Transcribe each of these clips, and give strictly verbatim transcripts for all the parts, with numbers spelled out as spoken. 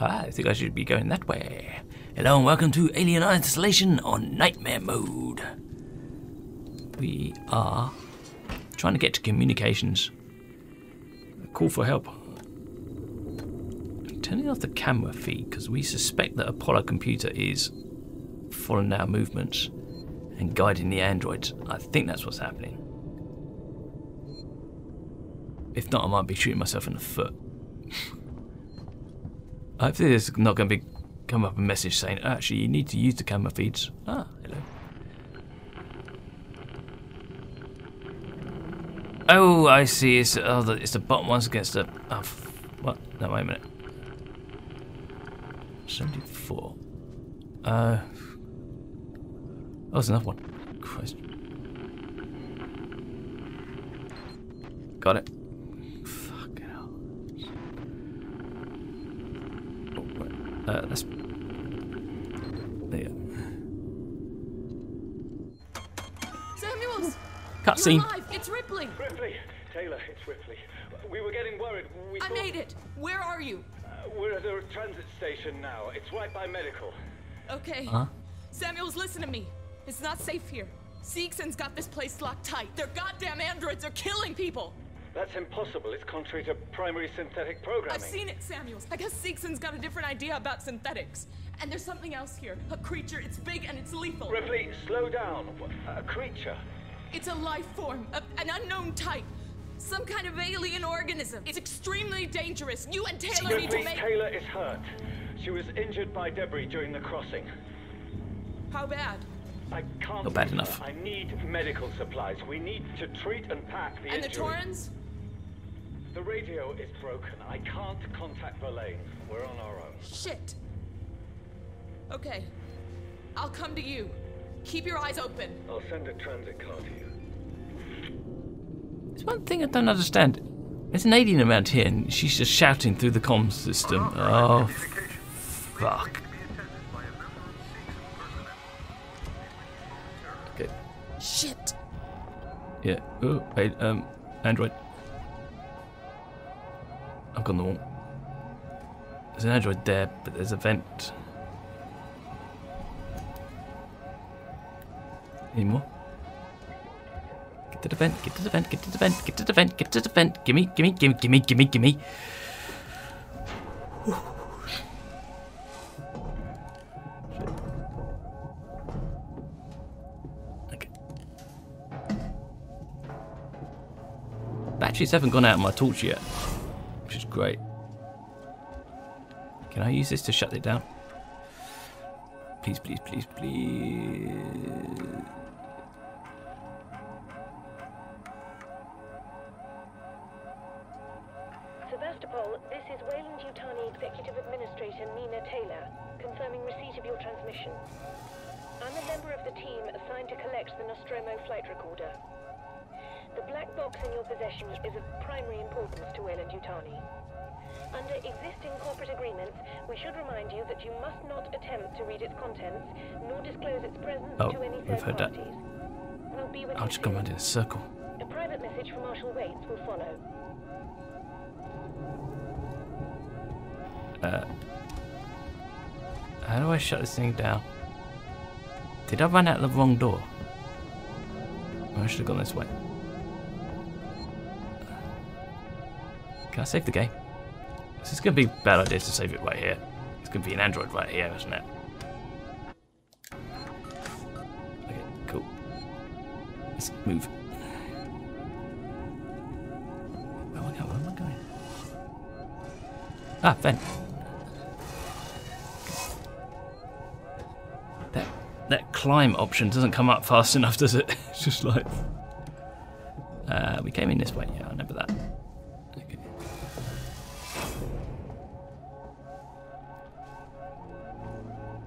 Ah, I think I should be going that way. Hello and welcome to Alien Isolation on Nightmare Mode. We are trying to get to communications. Call for help. I'm turning off the camera feed because we suspect that Apollo computer is following our movements and guiding the androids. I think that's what's happening. If not, I might be shooting myself in the foot. Hopefully there's not going to be come up a message saying, oh, actually you need to use the camera feeds. Ah, hello. Oh, I see. It's, oh, the, it's the bottom ones against the... Oh, what? No, wait a minute. seventy-four. Uh... Oh, there's another one. Christ. Got it. Fucking hell. Oh, wait. Uh, that's... There you go. Samuels! Cutscene. It's Ripley! Ripley! Taylor, it's Ripley. We were getting worried. We I thought... made it! Where are you? Uh, we're at the transit station now. It's right by medical. Okay. Huh? Samuels, listen to me. It's not safe here. Seegson's got this place locked tight. Their goddamn androids are killing people! That's impossible. It's contrary to primary synthetic programming. I've seen it, Samuels. I guess Seegson's got a different idea about synthetics. And there's something else here. A creature. It's big and it's lethal. Ripley, slow down. A creature? It's a life form, a, an unknown type, some kind of alien organism. It's extremely dangerous. You and Taylor Ripley, need to make... Taylor is hurt. She was injured by debris during the crossing. How bad? I can't... Not bad enough. I need medical supplies. We need to treat and pack the And injury. The Torrens? The radio is broken. I can't contact Valaine. We're on our own. Shit. Okay. I'll come to you. Keep your eyes open. I'll send a transit car to you. There's one thing I don't understand. There's an alien around here and she's just shouting through the comms system. Oh, fuck. Okay. Shit. Yeah. Oh, wait. Um, android. I've gone the wall. There's an android there, but there's a vent. Anymore. Get to the vent, get to the vent, get to the vent, get to the vent, get to the vent, gimme, gimme, gimme, gimme, gimme, gimme. Okay. Batteries haven't gone out of my torch yet, which is great. Can I use this to shut it down? Please, please, please, please. Sevastopol, this is Weyland-Yutani Executive Administrator Nina Taylor, confirming receipt of your transmission. I'm a member of the team assigned to collect the Nostromo flight recorder. The black box in your possession is of primary importance to Weyland-Yutani. Under existing corporate agreements, we should remind you that you must not attempt to read its contents, nor disclose its presence oh, to any third parties. We'll be with I'll just come around in a circle. A private message from Marshall Waits will follow. Uh, how do I shut this thing down? Did I run out the wrong door? I should have gone this way. Can I save the game? This is going to be a bad idea to save it right here. It's going to be an android right here, isn't it? Okay, cool. Let's move. Where am I going? Where am I going? Ah, vent. That, that climb option doesn't come up fast enough, does it? It's just like... Uh, we came in this way, yeah, I remember that.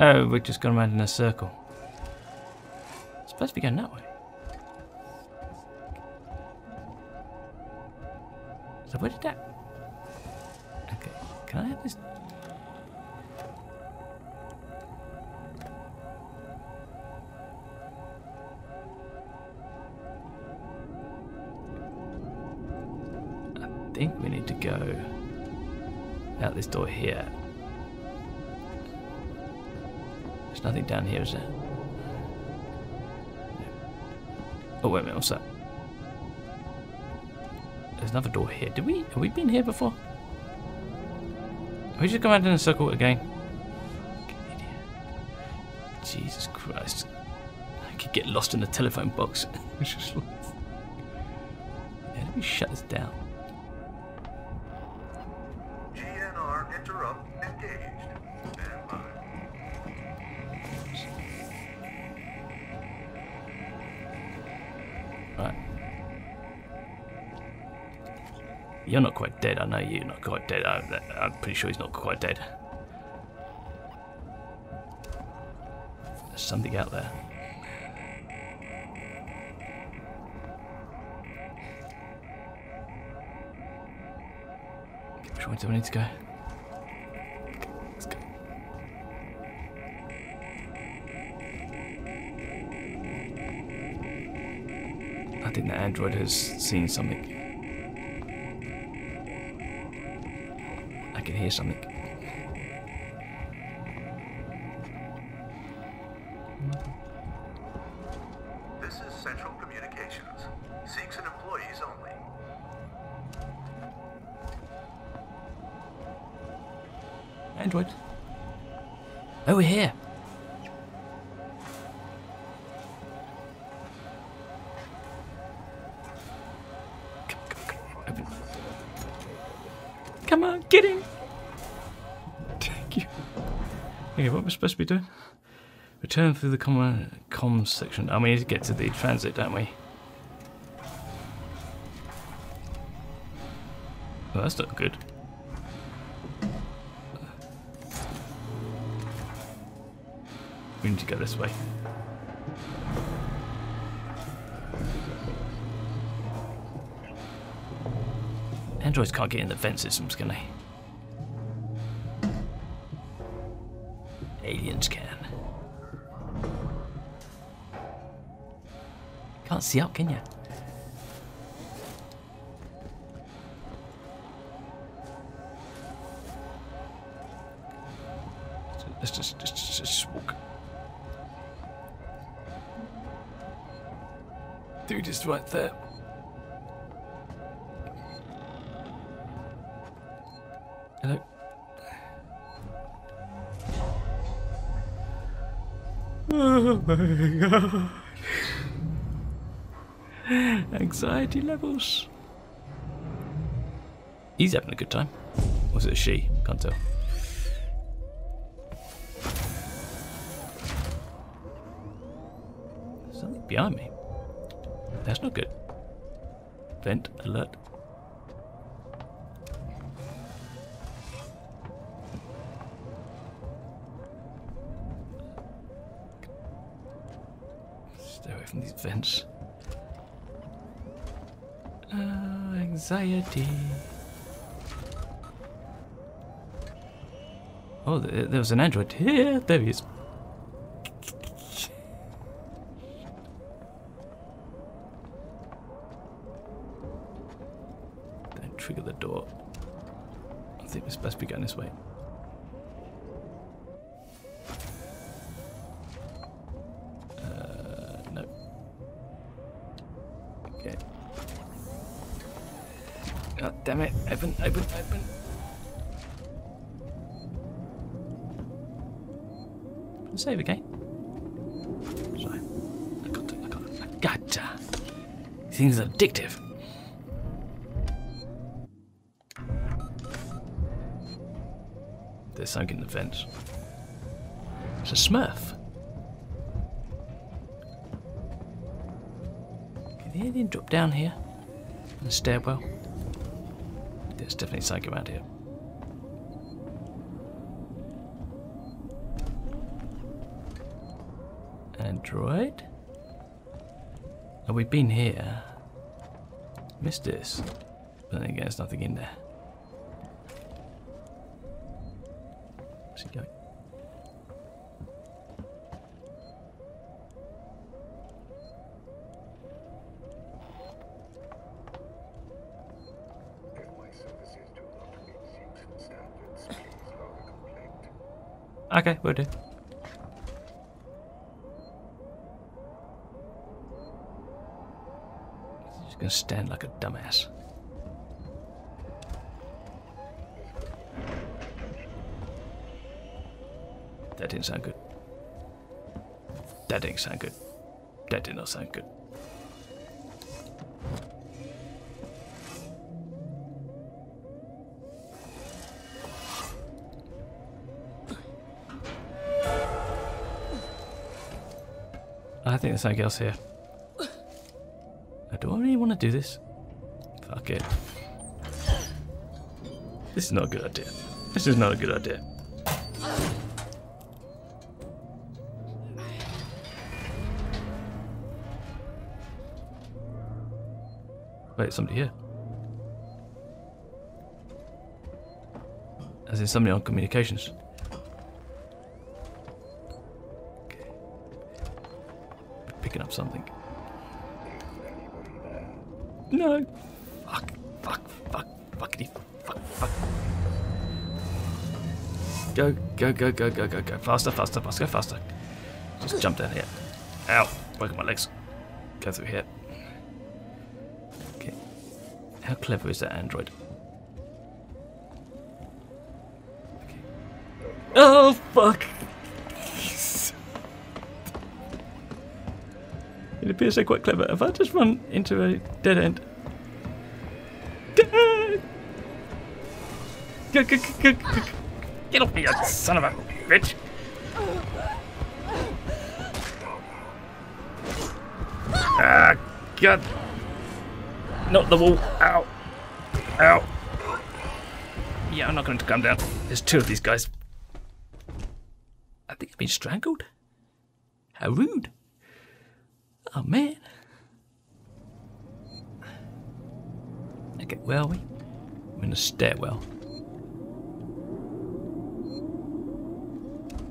Oh, we've just gone around in a circle. It's supposed to be going that way. So where did that... Okay, can I have this? I think we need to go out this door here. There's nothing down here, is there? No. Oh, wait a minute, what's that? There's another door here. Did we, have we been here before? Have we just come out in a circle again? Jesus Christ. I could get lost in the telephone box. Yeah, let me shut this down. G N R interrupt engaged. Stand by. Right. You're not quite dead. I know you're not quite dead. I, I'm pretty sure he's not quite dead. There's something out there. Which way do I need to go? Okay, let's go. I think that android has seen something. I can hear something. This is Central Communications. Seegson employees only. Android. Oh, we're here. Come, come, come. Open. Come on, get in. Thank you. Okay, what am I supposed to be doing? Return through the comm, comm section. I mean, we need to get to the transit, don't we? Well, that's not good. We need to go this way. Androids can't get in the vent systems, can they? Aliens can. Can't see up, can you? Let's just, just, just, just walk. Dude is right there. Hello. Oh my God. Anxiety levels. He's having a good time. Or was it a she? Can't tell. There's something behind me. That's not good. Vent alert. Stay away from these vents. Uh, anxiety. Oh, there was an android here. There he is. Don't trigger the door. I think we're supposed to be going this way. Uh, no. Okay. God damn it, open, open, open. Save again. Sorry. I got it, I got it. I got it. This thing's addictive. They're sunk in the fence. It's a smurf. Can the alien drop down here? In the stairwell? There's definitely something around here. Android? Oh, we've been here. Missed this. But then again, there's nothing in there. Where's he going? Okay, we'll do. and stand like a dumbass. That didn't sound good. That didn't sound good. That did not sound good. I think there's something else here. Now, do I really want to do this? Fuck it. This is not a good idea. This is not a good idea. Wait, somebody here. As in somebody on communications. Okay. Picking up something. No! Fuck, fuck, fuck, fuckity, fuck, fuck. Go, go, go, go, go, go, go. Faster, faster, faster, go faster. Just jump down here. Ow! Broke my legs. Go through here. How clever is that android? Okay. Oh fuck! It appears they're quite clever. Have I just run into a dead end? Get off me, you son of a bitch! Ah, God! Not the wall. Ow. Ow. Yeah, I'm not going to come down. There's two of these guys. I think I've been strangled. How rude. Oh, man. Okay, where are we? We're in a stairwell.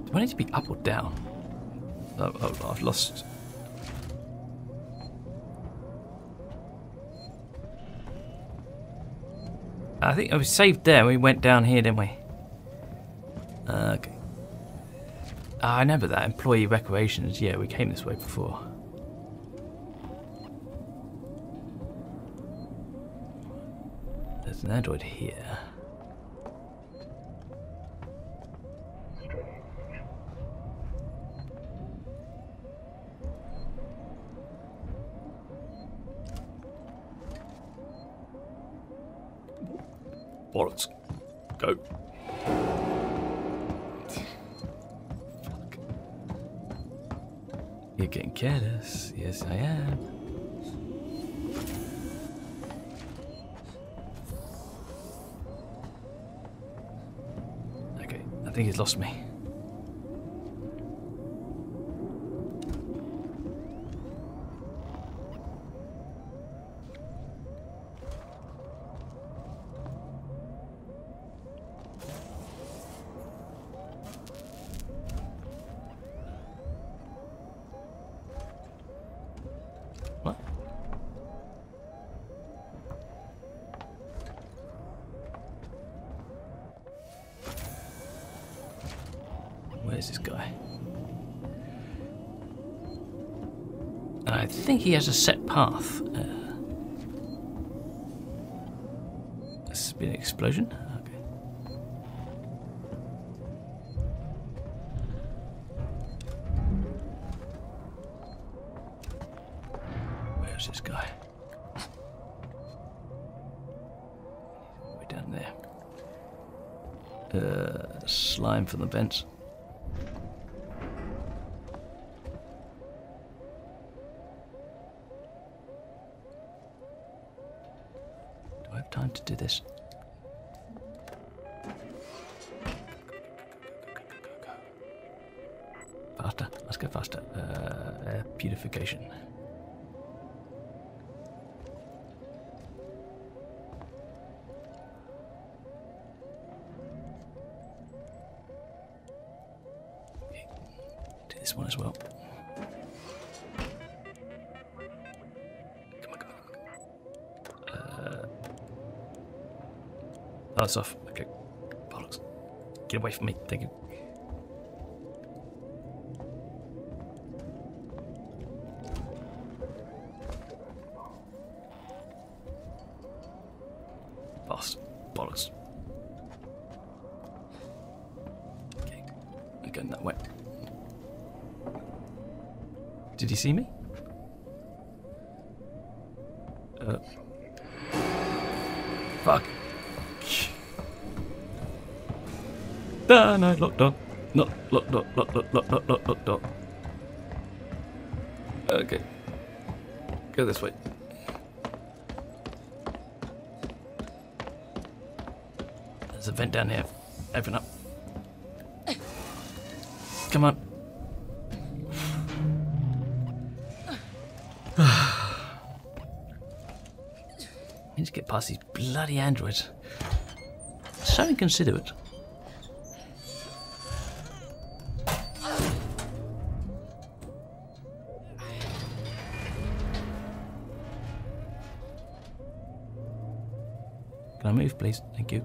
Do I need to be up or down? Oh, oh I've lost... I think I was saved there. We went down here, didn't we? Uh, okay. Oh, I remember that. Employee recreations. Yeah, we came this way before. There's an android here. Bollocks. Go. Fuck. You're getting careless. Yes, I am. Okay, I think he's lost me. Where's this guy? I think he has a set path. Uh, it's been an explosion. Okay. Where's this guy? We're down there. Uh, slime from the vents. Do this. Faster. Let's go faster. Uh, air purification. Okay. Do this one as well. Oh, that's off. Okay. Bollocks. Get away from me. Thank you. going that way. Did he see me? Uh. Fuck. Ah, no, locked on. Lock, lock, lock, lock, lock, lock, lock, lock, lock, lock. Okay. Go this way. There's a vent down here. Open up. Come on. I need to get past these bloody androids. So inconsiderate. Can I move, please? Thank you.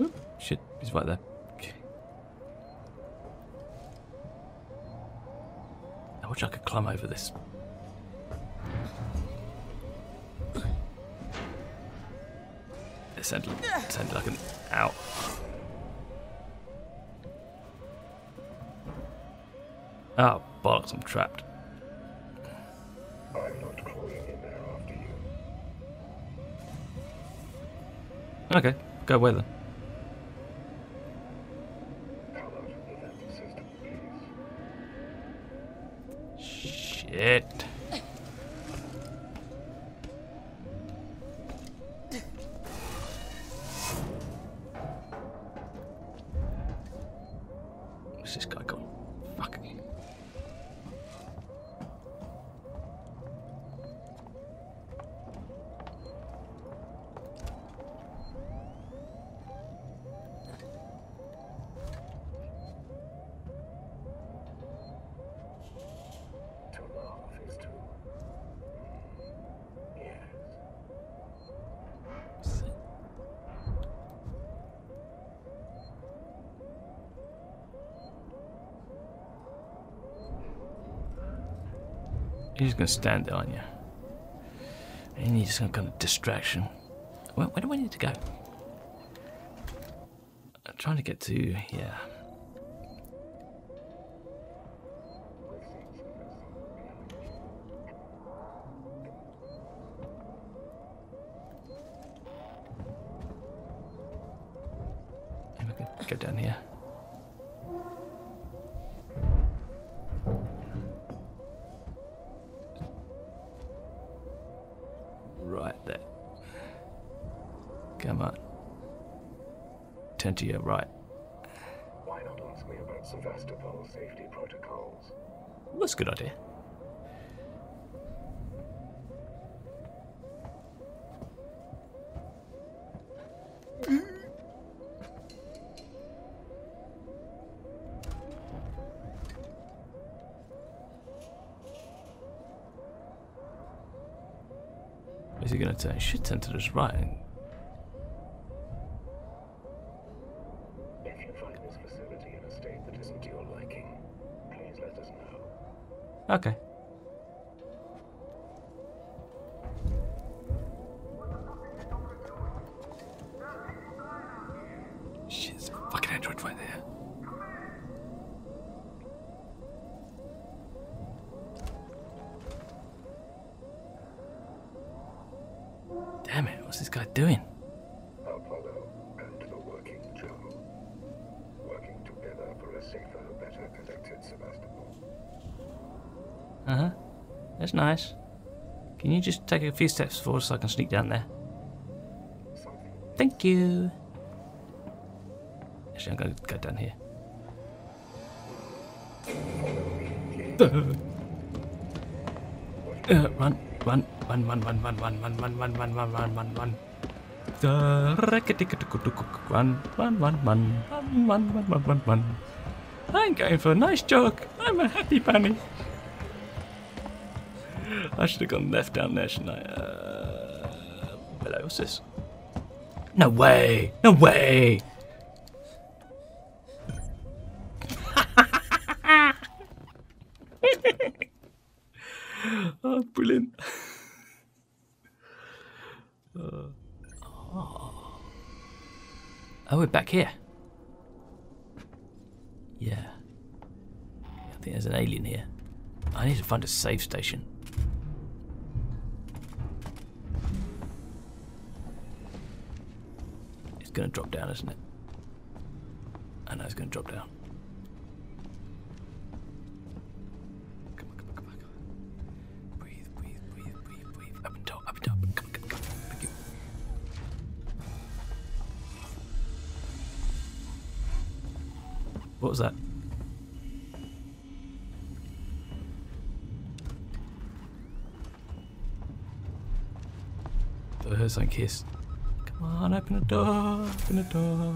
Oop, shit, he's right there. Okay. I wish I could climb over this. It sounded, it sounded like an ow. Oh, bollocks, I'm trapped. I'm not crawling in there after you. Okay, go away then. Come out of the landing system, please. Shit. Where's this guy gone? Fuck me. You're just going to stand there, aren't you? And you're just going to kind of distraction. Where, where do I need to go? I'm trying to get to here. Maybe I can go down here. Right there. Come on. Turn to your right. Why not ask me about Sevastopol safety protocols? That's a good idea. Is he going to turn? He should turn to this right. If you find this facility in a state that isn't to your liking, please let us know. Okay. Shit, there's a fucking android right there. Damn it, what's this guy doing? Apollo and the working Joe. Working together for a safer, better connected Sevastopol. Uh-huh. That's nice. Can you just take a few steps forward so I can sneak down there? Something. Thank you. Actually, I'm going to go down here. uh, run. Run, run, run, run, run, run, run, run, run, run, run, run, run, run. The racket-tick-a-tick-a-tick-a-tick. Run, run, run, run, run, run, run, run, run, run. I'm going for a nice jog. I'm a happy bunny. I should have gone left down there, shouldn't I? Uh, hello, what's this? No way! No way! Oh, brilliant. Uh, oh. oh, we're back here. Yeah. I think there's an alien here. I need to find a safe station. It's going to drop down, isn't it? I know it's going to drop down. Come on, come on, come on, come on. Breathe, breathe, breathe, breathe, breathe. Up and down, up and down. Come on, come on, come on. Thank you. What was that? I heard something hiss. Come on, open the door, open the door.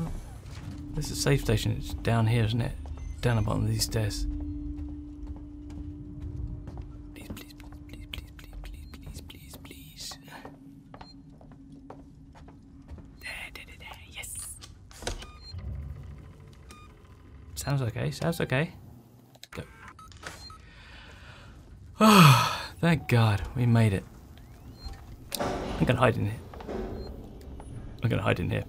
There's a safe station, it's down here, isn't it? Down the bottom of these stairs. Please, please, please, please, please, please, please, please, please. There, there, there, yes. Sounds okay, sounds okay. Go. Oh, thank God, we made it. I'm gonna hide in here. I'm gonna hide in here.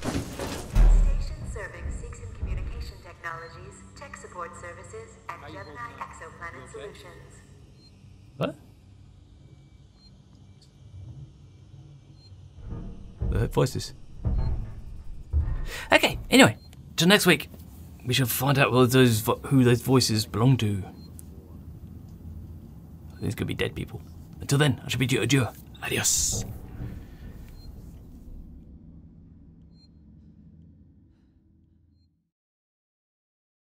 Station serving Seegson Communication Technologies, Tech Support Services, and Gemini Exoplanet okay. Solutions. What? The voices. Okay. Anyway, till next week, we shall find out who those who those voices belong to. These could be dead people. Until then, I shall bid you adieu. Adios.